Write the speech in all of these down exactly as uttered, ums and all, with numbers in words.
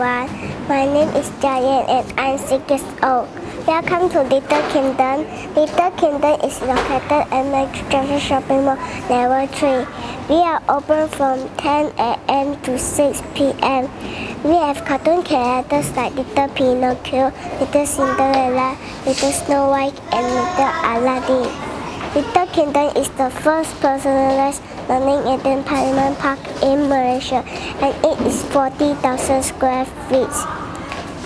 everyone. My name is Jia Yan and I'm six years old. Welcome to Little Kingdom. Little Kingdom is located at Maju Junction Shopping Mall, level three. We are open from ten A M to six P M We have cartoon characters like Little Pinocchio, Little Cinderella, Little Snow White, and Little Aladdin. Little Kingdom is the first personalized learning and entertainment park in Malaysia, and it is forty thousand square feet.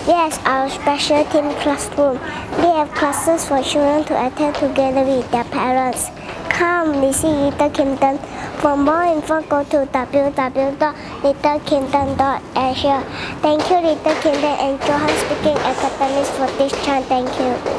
We have our special team classroom. We have classes for children to attend together with their parents. Come visit Little Kingdom. For more info, go to w w w dot little kingdom dot asia. Thank you, Little Kingdom and Johan Speaking Academy for this chance. Thank you.